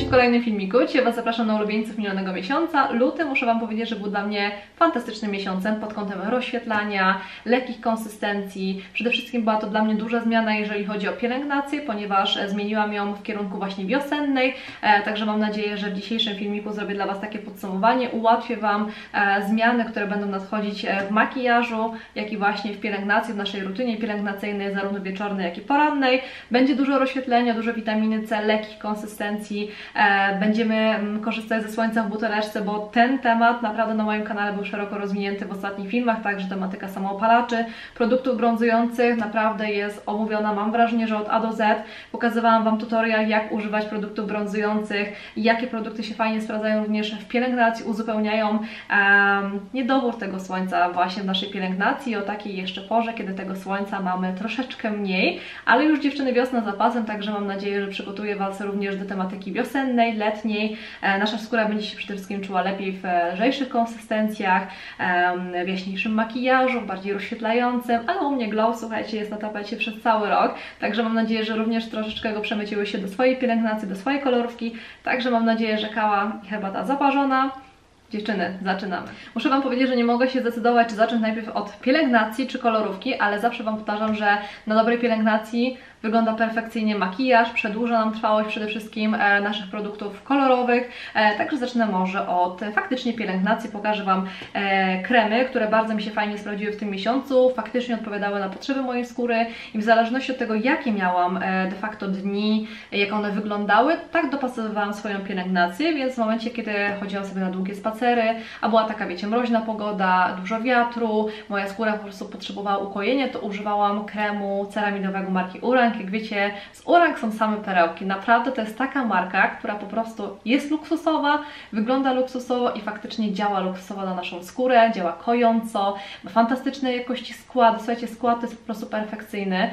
Cześć w kolejnym filmiku. Dzisiaj Was zapraszam na ulubieńców minionego miesiąca. Luty, muszę Wam powiedzieć, że był dla mnie fantastycznym miesiącem pod kątem rozświetlania, lekkich konsystencji. Przede wszystkim była to dla mnie duża zmiana, jeżeli chodzi o pielęgnację, ponieważ zmieniłam ją w kierunku właśnie wiosennej. Także mam nadzieję, że w dzisiejszym filmiku zrobię dla Was takie podsumowanie. Ułatwię Wam zmiany, które będą nadchodzić w makijażu, jak i właśnie w pielęgnacji, w naszej rutynie pielęgnacyjnej, zarówno wieczornej, jak i porannej. Będzie dużo rozświetlenia, dużo witaminy C, lekkich konsystencji. Będziemy korzystać ze słońca w buteleczce, bo ten temat naprawdę na moim kanale był szeroko rozwinięty w ostatnich filmach, także tematyka samoopalaczy, produktów brązujących naprawdę jest omówiona, mam wrażenie, że od A do Z. Pokazywałam Wam tutorial, jak używać produktów brązujących, jakie produkty się fajnie sprawdzają również w pielęgnacji, uzupełniają niedobór tego słońca właśnie w naszej pielęgnacji o takiej jeszcze porze, kiedy tego słońca mamy troszeczkę mniej, ale już dziewczyny wiosna za pasem, także mam nadzieję, że przygotuję Was również do tematyki wiosennej, letniej. Nasza skóra będzie się przede wszystkim czuła lepiej w lżejszych konsystencjach, w jaśniejszym makijażu, bardziej rozświetlającym, ale u mnie glow, słuchajcie, jest na tapecie przez cały rok, także mam nadzieję, że również troszeczkę go przemyciły się do swojej pielęgnacji, do swojej kolorówki, także mam nadzieję, że kała i herbata zaparzona. Dziewczyny, zaczynamy. Muszę Wam powiedzieć, że nie mogę się zdecydować, czy zacząć najpierw od pielęgnacji czy kolorówki, ale zawsze Wam powtarzam, że na dobrej pielęgnacji wygląda perfekcyjnie makijaż, przedłuża nam trwałość przede wszystkim naszych produktów kolorowych. Także zacznę może od faktycznie pielęgnacji. Pokażę Wam kremy, które bardzo mi się fajnie sprawdziły w tym miesiącu, faktycznie odpowiadały na potrzeby mojej skóry i w zależności od tego, jakie miałam de facto dni, jak one wyglądały, tak dopasowywałam swoją pielęgnację, więc w momencie, kiedy chodziłam sobie na długie spacery, a była taka, wiecie, mroźna pogoda, dużo wiatru, moja skóra po prostu potrzebowała ukojenia, to używałam kremu ceramidowego marki URANG. Jak wiecie, z URANG są same perełki. Naprawdę to jest taka marka, która po prostu jest luksusowa, wygląda luksusowo i faktycznie działa luksusowo na naszą skórę, działa kojąco, ma fantastyczne jakości skład. Słuchajcie, skład jest po prostu perfekcyjny.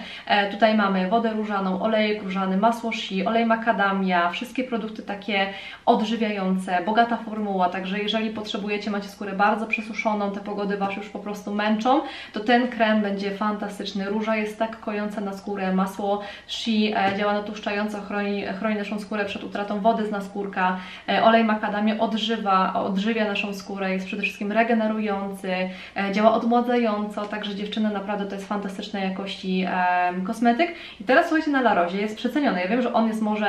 Tutaj mamy wodę różaną, olejek różany, masło shi, olej makadamia, wszystkie produkty takie odżywiające, bogata formuła, także jeżeli potrzebujecie, macie skórę bardzo przesuszoną, te pogody Was już po prostu męczą, to ten krem będzie fantastyczny. Róża jest tak kojąca na skórę, masło shi działa natłuszczająco, chroni naszą skórę przed utratą wody z naskórka. Olej makadamia odżywia naszą skórę, jest przede wszystkim regenerujący, działa odmładzająco, także dziewczyny, naprawdę to jest fantastycznej jakości kosmetyk. I teraz słuchajcie, na Larozie jest przeceniony. Ja wiem, że on jest może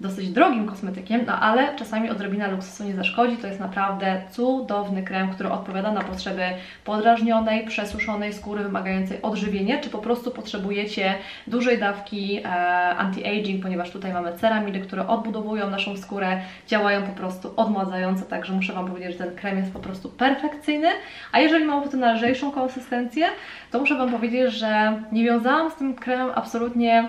dosyć drogim kosmetykiem, no ale czasami odrobina luksusu nie zaszkodzi. To jest naprawdę cudowny krem, który odpowiada na potrzeby podrażnionej, przesuszonej skóry wymagającej odżywienia, czy po prostu potrzebujecie dużej dawki anti-aging, ponieważ tutaj mamy ceramidy, które odbudowują naszą skórę, działają po prostu odmładzająco, także muszę Wam powiedzieć, że ten krem jest po prostu perfekcyjny. A jeżeli mamy potem na lżejszą konsystencję, to muszę Wam powiedzieć, że nie wiązałam z tym kremem absolutnie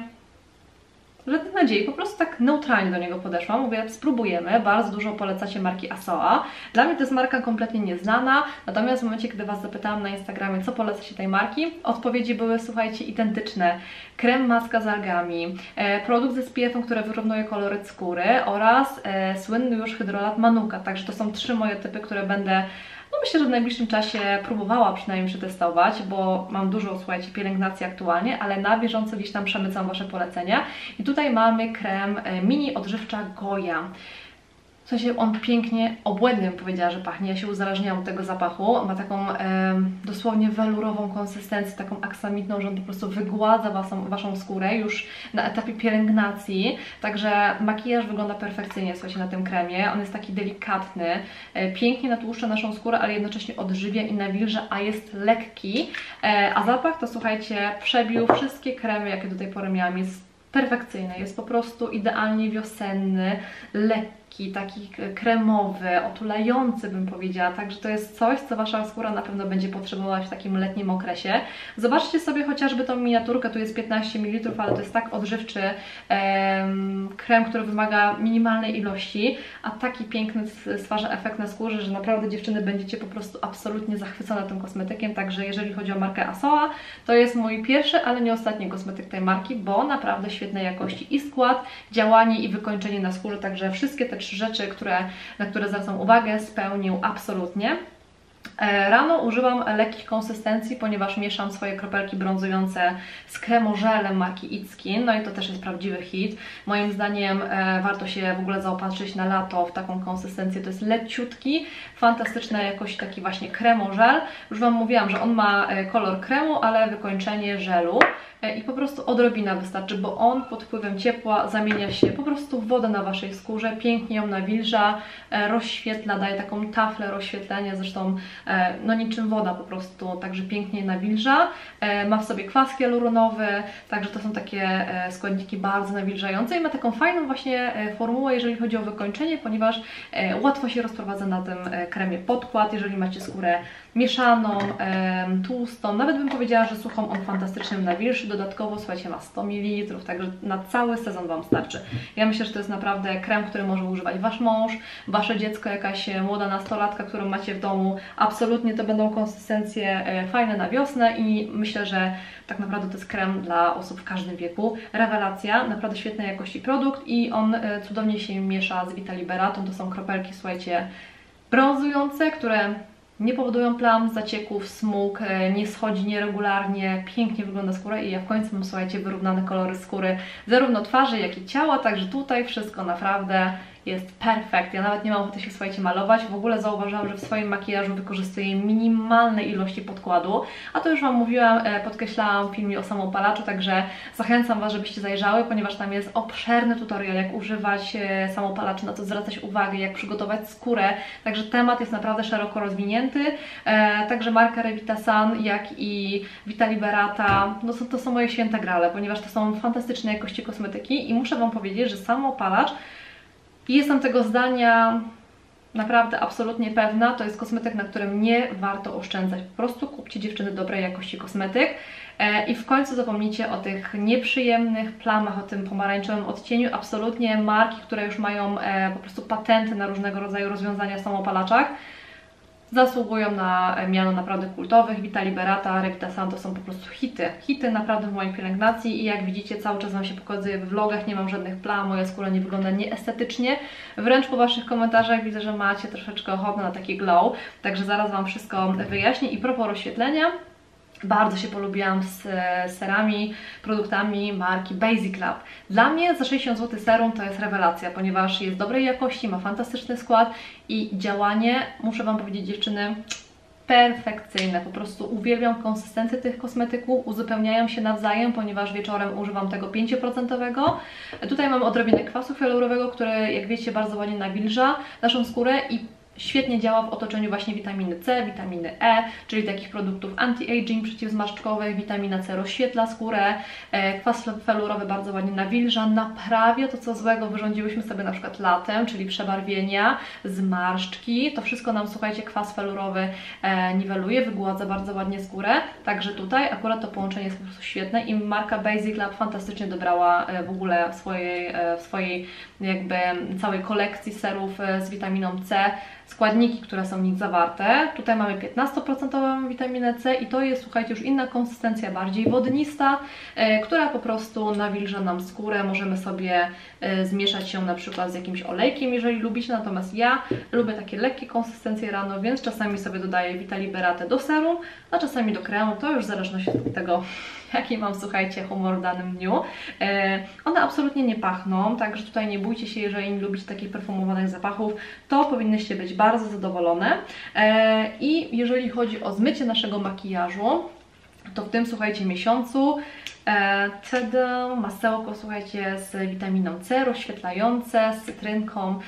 żadnych nadziei, po prostu tak neutralnie do niego podeszłam, mówię, spróbujemy, bardzo dużo polecacie marki Asoa, dla mnie to jest marka kompletnie nieznana, natomiast w momencie, kiedy Was zapytałam na Instagramie, co polecacie tej marki, odpowiedzi były, słuchajcie, identyczne, krem maska z algami, produkt ze SPF-em, który wyrównuje koloryt skóry oraz słynny już hydrolat Manuka, także to są trzy moje typy, które będę, no myślę, że w najbliższym czasie próbowała przynajmniej przetestować, bo mam dużo, słuchajcie, pielęgnacji aktualnie, ale na bieżąco gdzieś tam przemycam Wasze polecenia. I tutaj mamy krem mini odżywcza Goya. W sensie on pięknie, obłędnie bym powiedziała, że pachnie, ja się uzależniałam od tego zapachu, ma taką dosłownie welurową konsystencję, taką aksamitną, że on po prostu wygładza waszą skórę już na etapie pielęgnacji, także makijaż wygląda perfekcyjnie, słuchajcie, na tym kremie, on jest taki delikatny, pięknie natłuszcza naszą skórę, ale jednocześnie odżywia i nawilża, a jest lekki, a zapach to, słuchajcie, przebił wszystkie kremy, jakie do tej pory miałam, jest perfekcyjny, jest po prostu idealnie wiosenny, lekki, taki kremowy, otulający bym powiedziała, także to jest coś, co Wasza skóra na pewno będzie potrzebowała w takim letnim okresie. Zobaczcie sobie chociażby tą miniaturkę, tu jest 15 ml, ale to jest tak odżywczy krem, który wymaga minimalnej ilości, a taki piękny stwarza efekt na skórze, że naprawdę dziewczyny będziecie po prostu absolutnie zachwycone tym kosmetykiem, także jeżeli chodzi o markę Asoa, to jest mój pierwszy, ale nie ostatni kosmetyk tej marki, bo naprawdę świetnej jakości i skład, działanie i wykończenie na skórze, także wszystkie te rzeczy, na które zwracam uwagę, spełnił absolutnie. Rano używam lekkich konsystencji, ponieważ mieszam swoje kropelki brązujące z kremożelem marki It's Skin, no i to też jest prawdziwy hit. Moim zdaniem warto się w ogóle zaopatrzyć na lato w taką konsystencję, to jest leciutki, fantastyczny jakoś taki właśnie kremożel. Już Wam mówiłam, że on ma kolor kremu, ale wykończenie żelu i po prostu odrobina wystarczy, bo on pod wpływem ciepła zamienia się po prostu w wodę na Waszej skórze, pięknie ją nawilża, rozświetla, daje taką taflę rozświetlenia, zresztą no niczym woda po prostu, także pięknie nawilża, ma w sobie kwas hialuronowy, także to są takie składniki bardzo nawilżające i ma taką fajną właśnie formułę, jeżeli chodzi o wykończenie, ponieważ łatwo się rozprowadza na tym kremie podkład, jeżeli macie skórę mieszaną, tłustą, nawet bym powiedziała, że suchą, on fantastycznie nawilży, dodatkowo słuchajcie, ma 100 ml, także na cały sezon Wam starczy. Ja myślę, że to jest naprawdę krem, który może używać Wasz mąż, Wasze dziecko, jakaś młoda nastolatka, którą macie w domu, absolutnie to będą konsystencje fajne na wiosnę i myślę, że tak naprawdę to jest krem dla osób w każdym wieku. Rewelacja, naprawdę świetnej jakości produkt i on cudownie się miesza z Vita Liberatą, to są kropelki, słuchajcie, brązujące, które nie powodują plam, zacieków, smug, nie schodzi nieregularnie, pięknie wygląda skóra i ja w końcu mam, słuchajcie, wyrównane kolory skóry zarówno twarzy, jak i ciała, także tutaj wszystko naprawdę jest perfekt. Ja nawet nie mam ochoty się, słuchajcie, malować. W ogóle zauważyłam, że w swoim makijażu wykorzystuję minimalne ilości podkładu, a to już Wam mówiłam, podkreślałam w filmie o samoopalaczu, także zachęcam Was, żebyście zajrzały, ponieważ tam jest obszerny tutorial, jak używać samoopalaczy, na co zwracać uwagę, jak przygotować skórę, także temat jest naprawdę szeroko rozwinięty. Także marka Revitasun, jak i Vita Liberata, no to są moje święte grale, ponieważ to są fantastyczne jakości kosmetyki i muszę Wam powiedzieć, że samoopalacz, jestem tego zdania naprawdę absolutnie pewna, to jest kosmetyk, na którym nie warto oszczędzać. Po prostu kupcie, dziewczyny, dobrej jakości kosmetyk i w końcu zapomnijcie o tych nieprzyjemnych plamach, o tym pomarańczowym odcieniu. Absolutnie marki, które już mają po prostu patenty na różnego rodzaju rozwiązania w samoopalaczach, zasługują na miano naprawdę kultowych. Vita Liberata, Revitasun to są po prostu hity. Hity naprawdę w mojej pielęgnacji i jak widzicie, cały czas Wam się pokazuje w vlogach, nie mam żadnych plam, moja skóra nie wygląda nieestetycznie. Wręcz po Waszych komentarzach widzę, że macie troszeczkę ochotę na taki glow, także zaraz Wam wszystko wyjaśnię. I propos rozświetlenia, bardzo się polubiłam z serami, produktami marki Basic Lab. Dla mnie za 60 zł serum to jest rewelacja, ponieważ jest dobrej jakości, ma fantastyczny skład i działanie, muszę Wam powiedzieć, dziewczyny, perfekcyjne. Po prostu uwielbiam konsystencję tych kosmetyków, uzupełniają się nawzajem, ponieważ wieczorem używam tego 5%. Tutaj mam odrobinę kwasu hialurowego, który, jak wiecie, bardzo ładnie nawilża naszą skórę i świetnie działa w otoczeniu właśnie witaminy C, witaminy E, czyli takich produktów anti-aging, przeciwzmarszczkowych. Witamina C rozświetla skórę, kwas felurowy bardzo ładnie nawilża, naprawia to, co złego wyrządziłyśmy sobie na przykład latem, czyli przebarwienia, zmarszczki. To wszystko nam, słuchajcie, kwas felurowy niweluje, wygładza bardzo ładnie skórę. Także tutaj akurat to połączenie jest po prostu świetne i marka Basic Lab fantastycznie dobrała w ogóle w swojej jakby całej kolekcji serów z witaminą C składniki, które są w nich zawarte. Tutaj mamy 15% witaminę C i to jest, słuchajcie, już inna konsystencja, bardziej wodnista, która po prostu nawilża nam skórę. Możemy sobie zmieszać ją na przykład z jakimś olejkiem, jeżeli lubicie, natomiast ja lubię takie lekkie konsystencje rano, więc czasami sobie dodaję Vita Liberatę do serum, a czasami do kremu, to już w zależności od tego, jaki mam, słuchajcie, humor w danym dniu. One absolutnie nie pachną, także tutaj nie bójcie się, jeżeli nie lubicie takich perfumowanych zapachów, to powinnyście być bardzo zadowolone. I jeżeli chodzi o zmycie naszego makijażu, to w tym, słuchajcie, miesiącu tada, masełko, słuchajcie, z witaminą C, rozświetlające, z cytrynką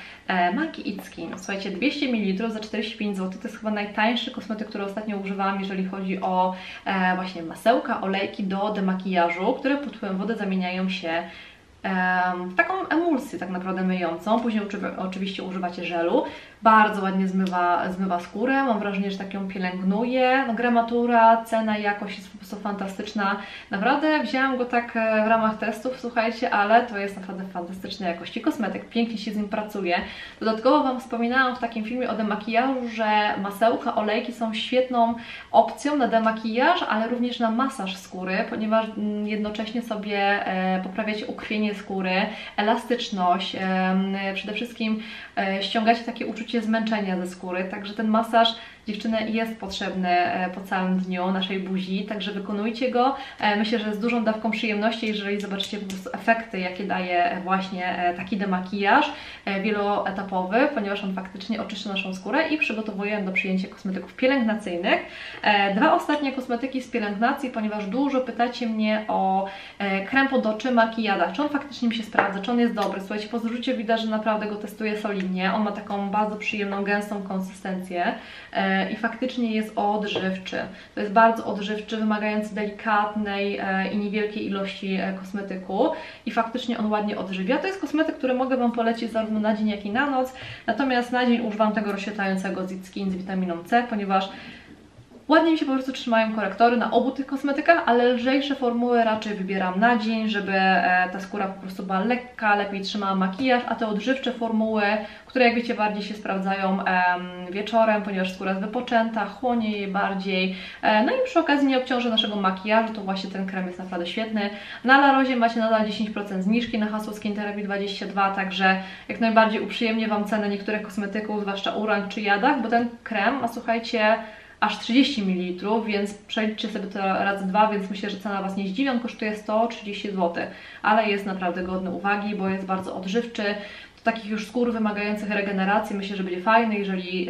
marki It's Skin. Słuchajcie, 200 ml za 45 zł, to jest chyba najtańszy kosmetyk, który ostatnio używałam, jeżeli chodzi o właśnie masełka, olejki do demakijażu, które pod wpływem wody zamieniają się taką emulsję tak naprawdę myjącą. Później oczywiście używacie żelu, bardzo ładnie zmywa skórę, mam wrażenie, że tak ją pielęgnuje. No, gramatura, cena, jakość jest po prostu fantastyczna, naprawdę wzięłam go tak w ramach testów, słuchajcie, ale to jest naprawdę fantastycznej jakości kosmetyk, pięknie się z nim pracuje. Dodatkowo Wam wspominałam w takim filmie o demakijażu, że masełka, olejki są świetną opcją na demakijaż, ale również na masaż skóry, ponieważ jednocześnie sobie poprawiacie ukrwienie nawilżenie skóry, elastyczność, przede wszystkim ściągacie takie uczucie zmęczenia ze skóry, także ten masaż dziewczyny jest potrzebny po całym dniu naszej buzi, także wykonujcie go. Myślę, że z dużą dawką przyjemności, jeżeli zobaczycie po prostu efekty, jakie daje właśnie taki demakijaż wieloetapowy, ponieważ on faktycznie oczyszcza naszą skórę i przygotowuje do przyjęcia kosmetyków pielęgnacyjnych. Dwa ostatnie kosmetyki z pielęgnacji, ponieważ dużo pytacie mnie o krem pod oczy Makijada, czy on faktycznie mi się sprawdza, czy on jest dobry. Słuchajcie, po zużyciu widać, że naprawdę go testuję solidnie. On ma taką bardzo przyjemną, gęstą konsystencję i faktycznie jest odżywczy. To jest bardzo odżywczy, wymagający delikatnej i niewielkiej ilości kosmetyku i faktycznie on ładnie odżywia. To jest kosmetyk, który mogę Wam polecić zarówno na dzień, jak i na noc. Natomiast na dzień używam tego rozświetlającego z It's Skin z witaminą C, ponieważ ładnie mi się po prostu trzymają korektory na obu tych kosmetykach, ale lżejsze formuły raczej wybieram na dzień, żeby ta skóra po prostu była lekka, lepiej trzymała makijaż, a te odżywcze formuły, które jak wiecie bardziej się sprawdzają wieczorem, ponieważ skóra jest wypoczęta, chłonie jej bardziej, no i przy okazji nie obciąża naszego makijażu, to właśnie ten krem jest naprawdę świetny. Na Larosie macie nadal 10% zniżki na hasło SkinTherapy22, także jak najbardziej uprzyjemnię Wam cenę niektórych kosmetyków, zwłaszcza URANG czy jadach, bo ten krem ma, słuchajcie, aż 30 ml, więc przeliczcie sobie to razy 2, więc myślę, że cena Was nie zdziwi, on kosztuje 130 zł, ale jest naprawdę godny uwagi, bo jest bardzo odżywczy, do takich już skór wymagających regeneracji myślę, że będzie fajny, jeżeli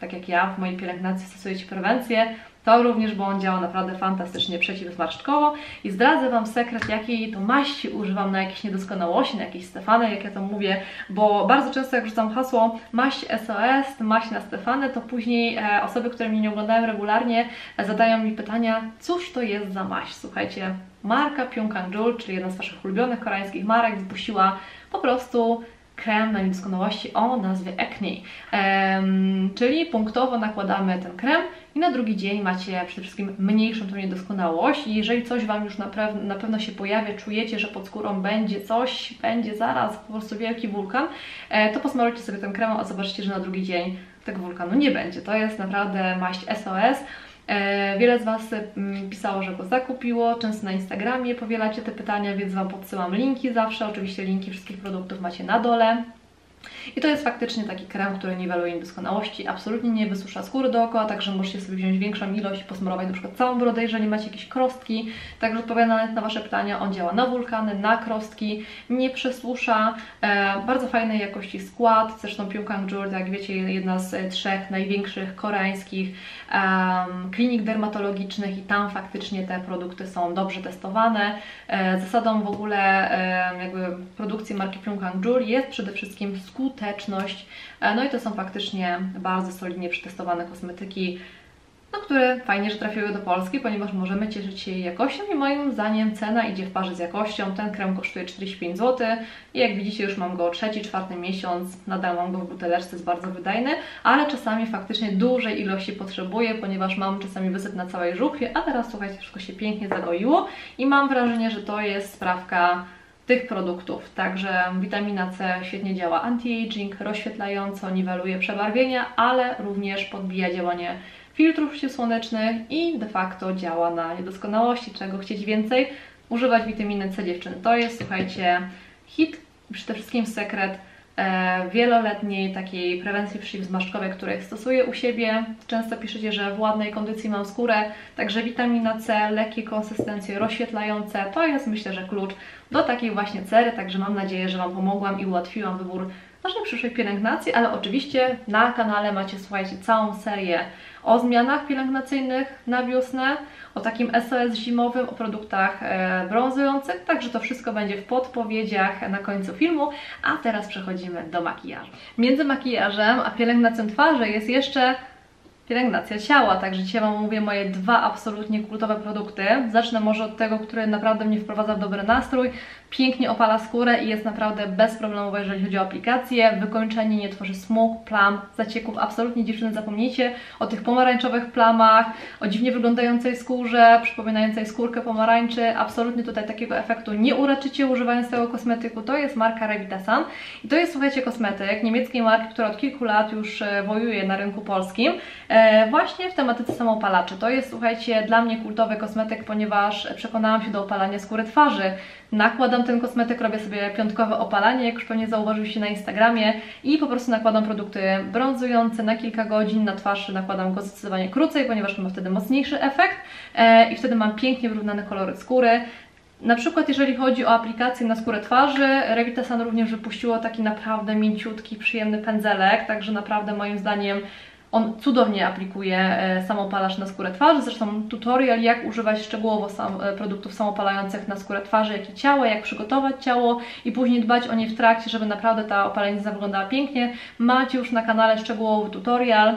tak jak ja w mojej pielęgnacji stosujecie prewencję, to również, bo on działa naprawdę fantastycznie przeciwzmarszczkowo i zdradzę Wam sekret, jakiej to maści używam na jakieś niedoskonałości, na jakieś stefany, jak ja to mówię, bo bardzo często jak rzucam hasło maść SOS, maść na stefany, to później osoby, które mnie nie oglądają regularnie, zadają mi pytania, cóż to jest za maść. Słuchajcie, marka Pyunkang Yul, czyli jedna z Waszych ulubionych koreańskich marek, wypuściła po prostu krem na niedoskonałości o nazwie acne, czyli punktowo nakładamy ten krem i na drugi dzień macie przede wszystkim mniejszą tą niedoskonałość i jeżeli coś Wam już na pewno się pojawia, czujecie, że pod skórą będzie coś, będzie zaraz po prostu wielki wulkan, to posmarujcie sobie ten krem, a zobaczycie, że na drugi dzień tego wulkanu nie będzie. To jest naprawdę maść SOS. Wiele z Was pisało, że go zakupiło, często na Instagramie powielacie te pytania, więc Wam podsyłam linki zawsze, oczywiście linki wszystkich produktów macie na dole. I to jest faktycznie taki krem, który niweluje niedoskonałości, absolutnie nie wysusza skóry dookoła, także możecie sobie wziąć większą ilość i posmarować na przykład całą brodę, jeżeli macie jakieś krostki. Także odpowiadając na Wasze pytania, on działa na wulkany, na krostki, nie przesusza, bardzo fajnej jakości skład, zresztą Pyunkang Yul, jak wiecie, jedna z 3 największych koreańskich klinik dermatologicznych i tam faktycznie te produkty są dobrze testowane. Zasadą w ogóle jakby produkcji marki Pyunkang Yul jest przede wszystkim skuteczność, no i to są faktycznie bardzo solidnie przetestowane kosmetyki, no, które fajnie, że trafiły do Polski, ponieważ możemy cieszyć się jej jakością i moim zdaniem cena idzie w parze z jakością. Ten krem kosztuje 45 zł i jak widzicie już mam go 3-4 miesiąc, nadal mam go w buteleczce, jest bardzo wydajny, ale czasami faktycznie dużej ilości potrzebuję, ponieważ mam czasami wysyp na całej żuchwie, a teraz słuchajcie, wszystko się pięknie zagoiło i mam wrażenie, że to jest sprawka tych produktów, także witamina C świetnie działa anti-aging, rozświetlająco, niweluje przebarwienia, ale również podbija działanie filtrów przeciwsłonecznych i de facto działa na niedoskonałości. Czego chcieć więcej? Używać witaminy C, dziewczyny. To jest, słuchajcie, hit, przede wszystkim sekret wieloletniej takiej prewencji przeciwzmarszczkowej, której stosuję u siebie. Często piszecie, że w ładnej kondycji mam skórę, także witamina C, lekkie konsystencje rozświetlające, to jest myślę, że klucz do takiej właśnie cery, także mam nadzieję, że Wam pomogłam i ułatwiłam wybór naszej przyszłej pielęgnacji, ale oczywiście na kanale macie, słuchajcie, całą serię o zmianach pielęgnacyjnych na wiosnę, o takim SOS zimowym, o produktach brązujących, także to wszystko będzie w podpowiedziach na końcu filmu, a teraz przechodzimy do makijażu. Między makijażem a pielęgnacją twarzy jest jeszcze pielęgnacja ciała, także dzisiaj Wam mówię moje 2 absolutnie kultowe produkty. Zacznę może od tego, który naprawdę mnie wprowadza w dobry nastrój, pięknie opala skórę i jest naprawdę bezproblemowy, jeżeli chodzi o aplikację, wykończenie, nie tworzy smug, plam, zacieków. Absolutnie, dziewczyny, zapomnijcie o tych pomarańczowych plamach, o dziwnie wyglądającej skórze, przypominającej skórkę pomarańczy. Absolutnie tutaj takiego efektu nie uleczycie używając tego kosmetyku. To jest marka Revitasun i to jest, słuchajcie, kosmetyk niemieckiej marki, która od kilku lat już wojuje na rynku polskim. właśnie w tematyce samoopalaczy. To jest, słuchajcie, dla mnie kultowy kosmetyk, ponieważ przekonałam się do opalania skóry twarzy. Nakładam ten kosmetyk, robię sobie piątkowe opalanie, jak już pewnie zauważyliście na Instagramie, i po prostu nakładam produkty brązujące na kilka godzin. Na twarz nakładam go zdecydowanie krócej, ponieważ ma wtedy mocniejszy efekt i wtedy mam pięknie wyrównane kolory skóry. Na przykład jeżeli chodzi o aplikację na skórę twarzy, Revitasun również wypuściło taki naprawdę mięciutki, przyjemny pędzelek, także naprawdę moim zdaniem on cudownie aplikuje samoopalacz na skórę twarzy. Zresztą tutorial, jak używać szczegółowo produktów samopalających na skórę twarzy, jak i ciało, jak przygotować ciało i później dbać o nie w trakcie, żeby naprawdę ta opalenizna wyglądała pięknie. Macie już na kanale szczegółowy tutorial,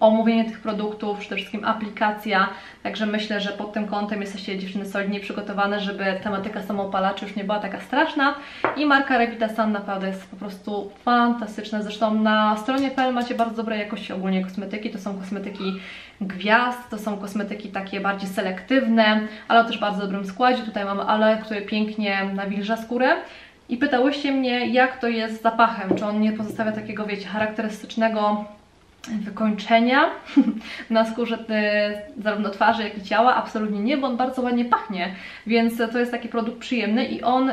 omówienie tych produktów, przede wszystkim aplikacja, także myślę, że pod tym kątem jesteście, dziewczyny, solidnie przygotowane, żeby tematyka samoopalaczy już nie była taka straszna. I marka Revitasun naprawdę jest po prostu fantastyczna, zresztą na stronie PL macie bardzo dobrej jakości ogólnie kosmetyki, to są kosmetyki gwiazd, to są kosmetyki takie bardziej selektywne, ale o też bardzo dobrym składzie. Tutaj mamy aloe, które pięknie nawilża skórę. I pytałyście mnie, jak to jest z zapachem, czy on nie pozostawia takiego, wiecie, charakterystycznego wykończenia na skórze zarówno twarzy, jak i ciała. Absolutnie nie, bo on bardzo ładnie pachnie, więc to jest taki produkt przyjemny i on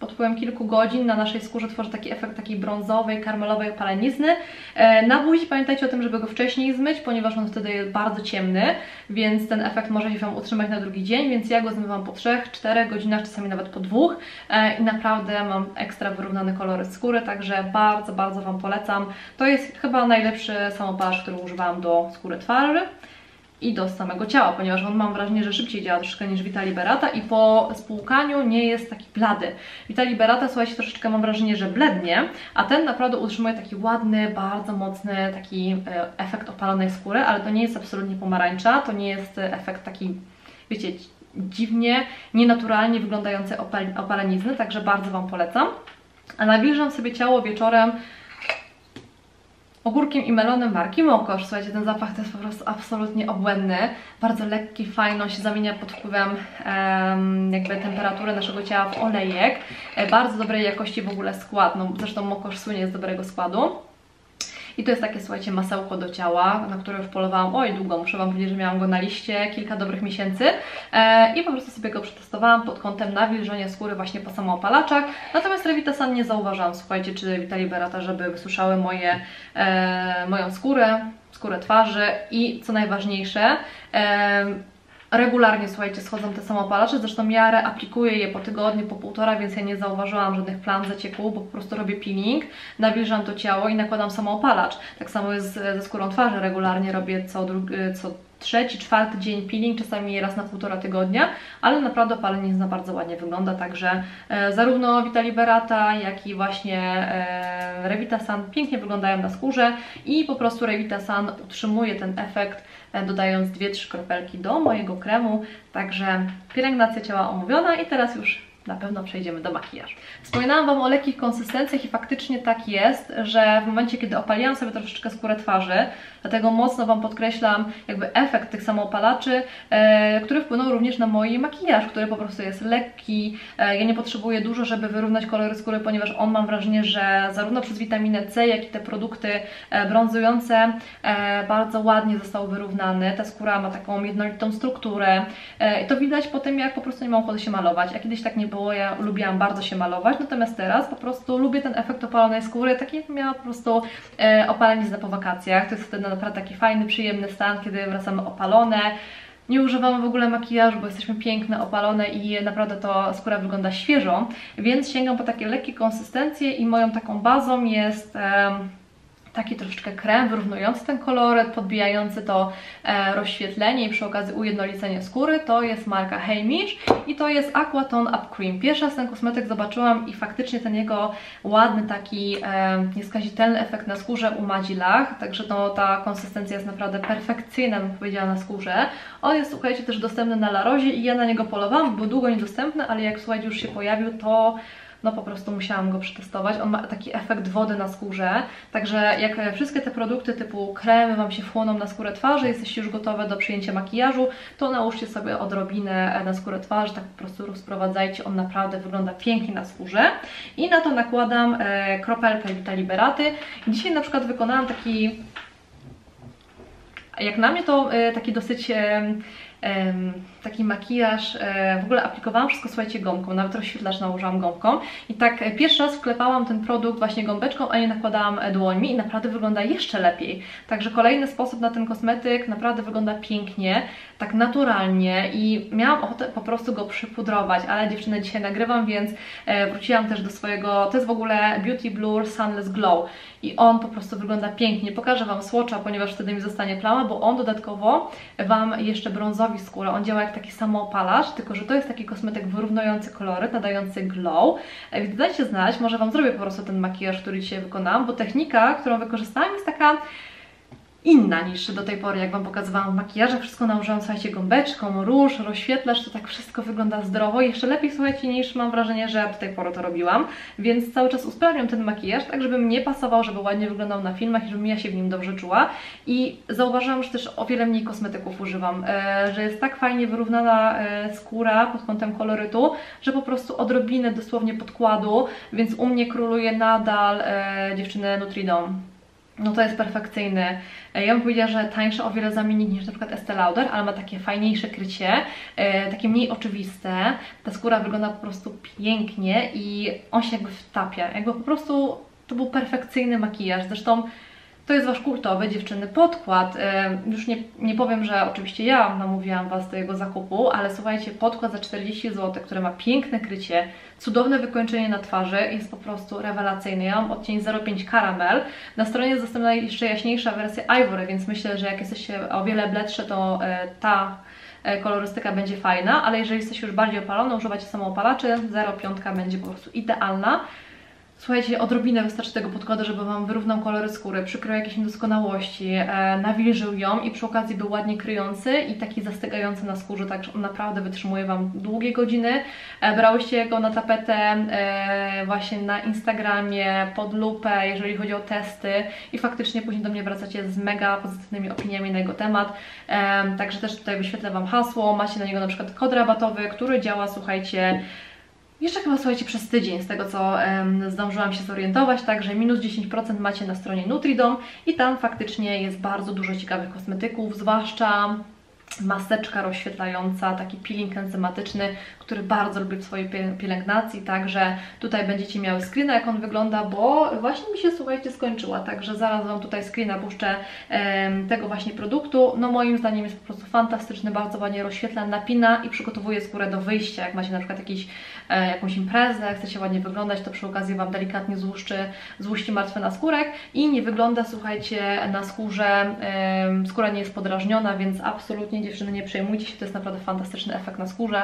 pod wpływem kilku godzin na naszej skórze tworzy taki efekt takiej brązowej, karmelowej opalenizny. Na buzi pamiętajcie o tym, żeby go wcześniej zmyć, ponieważ on wtedy jest bardzo ciemny, więc ten efekt może się Wam utrzymać na drugi dzień, więc ja go zmywam po 3-4 godzinach, czasami nawet po 2 i naprawdę mam ekstra wyrównany kolory skóry, także bardzo, bardzo Wam polecam. To jest chyba najlepszy samoopalacz, który używałam do skóry twarzy i do samego ciała, ponieważ on, mam wrażenie, że szybciej działa troszeczkę niż Vita Liberata i po spłukaniu nie jest taki blady. Vita Liberata, słuchajcie, troszeczkę mam wrażenie, że blednie, a ten naprawdę utrzymuje taki ładny, bardzo mocny taki efekt opalonej skóry, ale to nie jest absolutnie pomarańcza, to nie jest efekt taki, wiecie, dziwnie, nienaturalnie wyglądający opalenizny, także bardzo Wam polecam. A nawilżam sobie ciało wieczorem ogórkiem i melonem marki Mokosz. Słuchajcie, ten zapach to jest po prostu absolutnie obłędny, bardzo lekki, fajny, on się zamienia pod wpływem jakby temperatury naszego ciała w olejek, bardzo dobrej jakości w ogóle skład, no zresztą Mokosz słynie z dobrego składu. I to jest takie, słuchajcie, masełko do ciała, na które już polowałam, oj, długo, muszę Wam powiedzieć, że miałam go na liście kilka dobrych miesięcy i po prostu sobie go przetestowałam pod kątem nawilżenia skóry właśnie po samoopalaczach. Natomiast Revitasun nie zauważyłam, słuchajcie, czy Vita Liberata, żeby wysuszały moją skórę twarzy i co najważniejsze, regularnie, słuchajcie, schodzą te samoopalacze, zresztą ja reaplikuję je po tygodniu, po półtora, więc ja nie zauważyłam żadnych plam, zacieku, bo po prostu robię peeling, nawilżam to ciało i nakładam samoopalacz. Tak samo jest ze skórą twarzy, regularnie robię co trzeci, czwarty dzień peeling, czasami raz na półtora tygodnia, ale naprawdę opalenizna bardzo ładnie wygląda, także zarówno Vita Liberata, jak i właśnie Revitasun pięknie wyglądają na skórze i po prostu Revitasun utrzymuje ten efekt, dodając 2-3 kropelki do mojego kremu, także pielęgnacja ciała omówiona i teraz już na pewno przejdziemy do makijażu. Wspominałam Wam o lekkich konsystencjach i faktycznie tak jest, że w momencie, kiedy opaliłam sobie troszeczkę skórę twarzy, dlatego mocno Wam podkreślam jakby efekt tych samoopalaczy, który wpłynął również na mój makijaż, który po prostu jest lekki. Ja nie potrzebuję dużo, żeby wyrównać kolory skóry, ponieważ on, mam wrażenie, że zarówno przez witaminę C, jak i te produkty brązujące bardzo ładnie został wyrównany. Ta skóra ma taką jednolitą strukturę i to widać po tym, jak po prostu nie mam ochoty się malować. A kiedyś tak nie było, ja lubiłam bardzo się malować, natomiast teraz po prostu lubię ten efekt opalonej skóry, taki jak miała po prostu opalenizna po wakacjach. To jest wtedy naprawdę taki fajny, przyjemny stan, kiedy wracamy opalone, nie używamy w ogóle makijażu, bo jesteśmy piękne, opalone i naprawdę to skóra wygląda świeżo, więc sięgam po takie lekkie konsystencje i moją taką bazą jest taki troszeczkę krem wyrównujący ten koloryt, podbijający to rozświetlenie i przy okazji ujednolicenie skóry. To jest marka Heimish i to jest Aqua Tone Up Cream. Pierwszy raz ten kosmetyk zobaczyłam i faktycznie ten jego ładny, taki nieskazitelny efekt na skórze u dzilach, także no, ta konsystencja jest naprawdę perfekcyjna, bym powiedziała, na skórze. On jest, słuchajcie, też dostępny na Larozie i ja na niego polowałam, był długo niedostępny, ale jak, słuchajcie, już się pojawił, to no po prostu musiałam go przetestować. On ma taki efekt wody na skórze, także jak wszystkie te produkty typu kremy Wam się wchłoną na skórę twarzy, jesteście już gotowe do przyjęcia makijażu, to nałóżcie sobie odrobinę na skórę twarzy, tak po prostu rozprowadzajcie, on naprawdę wygląda pięknie na skórze. I na to nakładam kropelkę Vita Liberaty. Dzisiaj na przykład wykonałam taki Jak na mnie to taki dosyć taki makijaż, w ogóle aplikowałam wszystko, słuchajcie, gąbką, nawet rozświetlacz nałożyłam gąbką i tak pierwszy raz wklepałam ten produkt właśnie gąbeczką, a nie nakładałam dłońmi i naprawdę wygląda jeszcze lepiej. Także kolejny sposób na ten kosmetyk, naprawdę wygląda pięknie, tak naturalnie i miałam ochotę po prostu go przypudrować, ale dziewczyny, dzisiaj nagrywam, więc wróciłam też do swojego, to jest w ogóle Beauty Blur Sunless Glow i on po prostu wygląda pięknie. Pokażę Wam swatcha, ponieważ wtedy mi zostanie plama, bo on dodatkowo Wam jeszcze brązowi skórę. On działa jak taki samoopalacz, tylko że to jest taki kosmetyk wyrównujący kolory, nadający glow. Więc dajcie znać, może Wam zrobię po prostu ten makijaż, który dzisiaj wykonałam, bo technika, którą wykorzystałam, jest taka inna niż do tej pory, jak Wam pokazywałam w makijażach. Wszystko nałożyłam, słuchajcie, gąbeczką, róż, rozświetlacz, to tak wszystko wygląda zdrowo. Jeszcze lepiej, słuchajcie, niż mam wrażenie, że do tej pory to robiłam, więc cały czas usprawniam ten makijaż, tak żeby mnie pasował, żeby ładnie wyglądał na filmach i żebym ja się w nim dobrze czuła. I zauważyłam, że też o wiele mniej kosmetyków używam, że jest tak fajnie wyrównana skóra pod kątem kolorytu, że po prostu odrobinę dosłownie podkładu, więc u mnie króluje nadal, dziewczyny, Nutridome. No to jest perfekcyjny. Ja bym powiedziała, że tańszy o wiele zamiennik niż na przykład Estée Lauder, ale ma takie fajniejsze krycie, takie mniej oczywiste. Ta skóra wygląda po prostu pięknie i on się jakby wtapia. Jakby po prostu to był perfekcyjny makijaż. Zresztą to jest Wasz kultowy, dziewczyny, podkład. Już nie powiem, że oczywiście ja namówiłam Was do jego zakupu, ale słuchajcie, podkład za 40 zł, który ma piękne krycie, cudowne wykończenie na twarzy, jest po prostu rewelacyjny. Ja mam odcień 05 Caramel. Na stronie jest dostępna jeszcze jaśniejsza wersja Ivory, więc myślę, że jak jesteście o wiele bledsze, to ta kolorystyka będzie fajna, ale jeżeli jesteś już bardziej opalona, używacie samoopalaczy, 05 będzie po prostu idealna. Słuchajcie, odrobinę wystarczy tego podkładu, żeby Wam wyrównał kolory skóry, przykrył jakieś niedoskonałości, nawilżył ją i przy okazji był ładnie kryjący i taki zastygający na skórze, także on naprawdę wytrzymuje Wam długie godziny. Brałyście go na tapetę właśnie na Instagramie, pod lupę, jeżeli chodzi o testy i faktycznie później do mnie wracacie z mega pozytywnymi opiniami na jego temat. Także też tutaj wyświetlę Wam hasło, macie na niego na przykład kod rabatowy, który działa, słuchajcie, jeszcze chyba, słuchajcie, przez tydzień, z tego co zdążyłam się zorientować, także minus 10% macie na stronie Nutridome i tam faktycznie jest bardzo dużo ciekawych kosmetyków, zwłaszcza maseczka rozświetlająca, taki peeling enzymatyczny, który bardzo lubię w swojej pielęgnacji, także tutaj będziecie miały screena, jak on wygląda, bo właśnie mi się, słuchajcie, skończyła, także zaraz Wam tutaj screena puszczę tego właśnie produktu. No moim zdaniem jest po prostu fantastyczny, bardzo ładnie rozświetla, napina i przygotowuje skórę do wyjścia. Jak macie na przykład jakąś imprezę, chcecie ładnie wyglądać, to przy okazji Wam delikatnie złuści martwy naskórek i nie wygląda, słuchajcie, na skórze, skóra nie jest podrażniona, więc absolutnie, dziewczyny, nie przejmujcie się, to jest naprawdę fantastyczny efekt na skórze.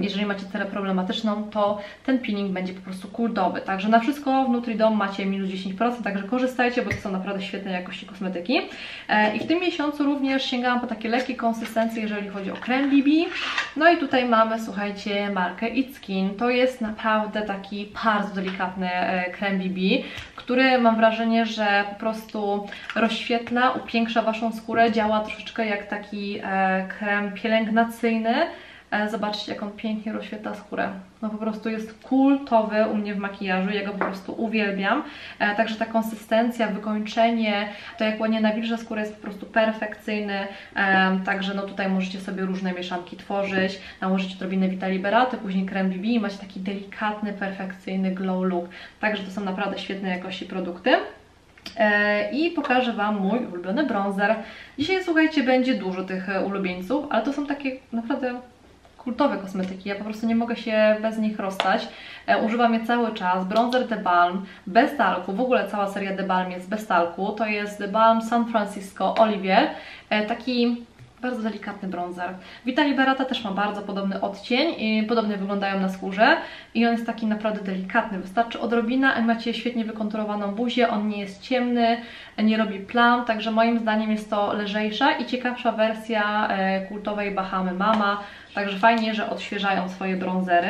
Jeżeli macie cerę problematyczną, to ten peeling będzie po prostu kultowy. Także na wszystko w Nutridome macie minus 10%, także korzystajcie, bo to są naprawdę świetnej jakości kosmetyki. I w tym miesiącu również sięgałam po takie lekkie konsystencje, jeżeli chodzi o krem BB. No i tutaj mamy, słuchajcie, markę It's Skin. To jest naprawdę taki bardzo delikatny krem BB, który mam wrażenie, że po prostu rozświetla, upiększa Waszą skórę, działa troszeczkę jak taki krem pielęgnacyjny. Zobaczcie, jak on pięknie rozświetla skórę. No po prostu jest kultowy u mnie w makijażu, ja go po prostu uwielbiam. Także ta konsystencja, wykończenie, to jak ładnie nawilża skórę, jest po prostu perfekcyjny. Także no tutaj możecie sobie różne mieszanki tworzyć, nałożyć odrobinę Vita Liberaty, później krem BB i macie taki delikatny, perfekcyjny glow look. Także to są naprawdę świetnej jakości produkty. I pokażę Wam mój ulubiony bronzer. Dzisiaj, słuchajcie, będzie dużo tych ulubieńców, ale to są takie naprawdę kultowe kosmetyki, ja po prostu nie mogę się bez nich rozstać, używam je cały czas. Bronzer The Balm bez talku, w ogóle cała seria The Balm jest bez talku, to jest The Balm San Francisco Olive, taki bardzo delikatny bronzer. Vita Liberata też ma bardzo podobny odcień i podobnie wyglądają na skórze i on jest taki naprawdę delikatny, wystarczy odrobina i macie świetnie wykonturowaną buzię, on nie jest ciemny, nie robi plam, także moim zdaniem jest to lżejsza i ciekawsza wersja kultowej Bahamy Mama, także fajnie, że odświeżają swoje bronzery.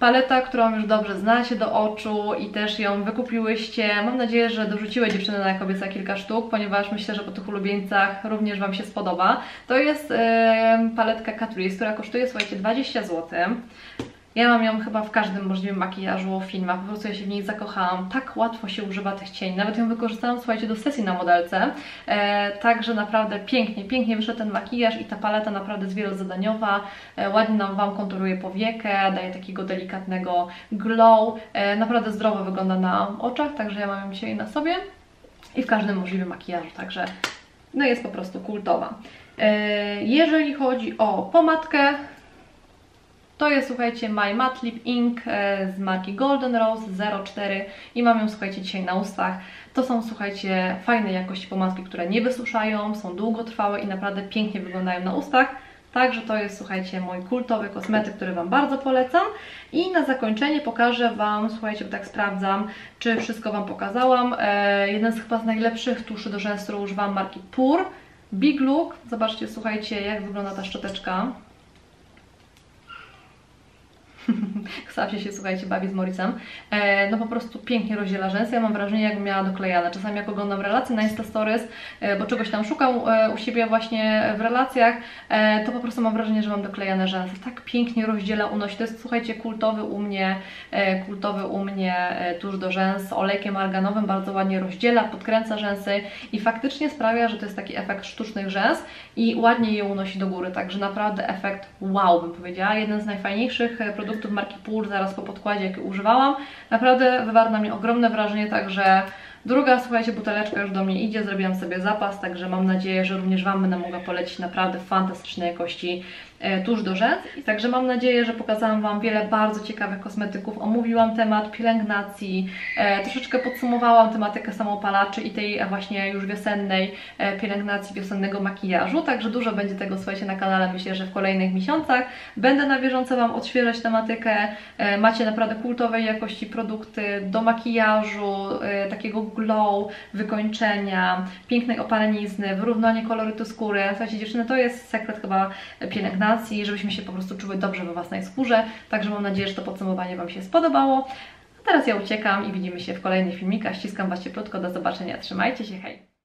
Paleta, którą już dobrze znacie do oczu i też ją wykupiłyście. Mam nadzieję, że dorzuciły dziewczyny na kobieca kilka sztuk, ponieważ myślę, że po tych ulubieńcach również Wam się spodoba. To jest paletka Catrice, która kosztuje, słuchajcie, 20 zł. Ja mam ją chyba w każdym możliwym makijażu, filmach, po prostu ja się w niej zakochałam. Tak łatwo się używa tych cieni, nawet ją wykorzystałam, słuchajcie, do sesji na modelce. Także naprawdę pięknie wyszedł ten makijaż i ta paleta naprawdę jest wielozadaniowa. Ładnie nam Wam konturuje powiekę, daje takiego delikatnego glow. Naprawdę zdrowo wygląda na oczach, także ja mam ją dzisiaj na sobie. I w każdym możliwym makijażu, także no jest po prostu kultowa. Jeżeli chodzi o pomadkę, to jest, słuchajcie, My Matte Lip Ink z marki Golden Rose 04 i mam ją, słuchajcie, dzisiaj na ustach. To są, słuchajcie, fajnej jakości pomadki, które nie wysuszają, są długotrwałe i naprawdę pięknie wyglądają na ustach. Także to jest, słuchajcie, mój kultowy kosmetyk, który Wam bardzo polecam. I na zakończenie pokażę Wam, słuchajcie, bo tak sprawdzam, czy wszystko Wam pokazałam. Jeden z chyba z najlepszych tuszy do rzęs, którą używam, marki PUR, Big Look. Zobaczcie, słuchajcie, jak wygląda ta szczoteczka. Ksawcie się, słuchajcie, bawi z Morrisem. No po prostu pięknie rozdziela rzęsy. Ja mam wrażenie, jakbym miała doklejane. Czasami jak oglądam relacje na Instastories, bo czegoś tam szukam u siebie właśnie w relacjach, to po prostu mam wrażenie, że mam doklejane rzęsy. Tak pięknie rozdziela, unosi. To jest, słuchajcie, kultowy u mnie tusz do rzęs z olejkiem arganowym. Bardzo ładnie rozdziela, podkręca rzęsy i faktycznie sprawia, że to jest taki efekt sztucznych rzęs i ładnie je unosi do góry. Także naprawdę efekt wow, bym powiedziała. Jeden z najfajniejszych produktów marki PUR, zaraz po podkładzie, jaki używałam. Naprawdę wywarł na mnie ogromne wrażenie, także druga, słuchajcie, buteleczka już do mnie idzie, zrobiłam sobie zapas, także mam nadzieję, że również Wam będę mogła polecić naprawdę fantastycznej jakości tusz do rzęs. Także mam nadzieję, że pokazałam Wam wiele bardzo ciekawych kosmetyków, omówiłam temat pielęgnacji, troszeczkę podsumowałam tematykę samoopalaczy i tej właśnie już wiosennej pielęgnacji, wiosennego makijażu, także dużo będzie tego, słuchajcie, na kanale, myślę, że w kolejnych miesiącach. Będę na bieżąco Wam odświeżać tematykę, macie naprawdę kultowej jakości produkty do makijażu, takiego glow, wykończenia, pięknej opalenizny, wyrównanie kolorytu skóry. Słuchajcie, dziewczyny, to jest sekret chyba pielęgnacji, żebyśmy się po prostu czuły dobrze we własnej skórze, także mam nadzieję, że to podsumowanie Wam się spodobało. A teraz ja uciekam i widzimy się w kolejnych filmikach. Ściskam Was cieplutko, do zobaczenia, trzymajcie się, hej!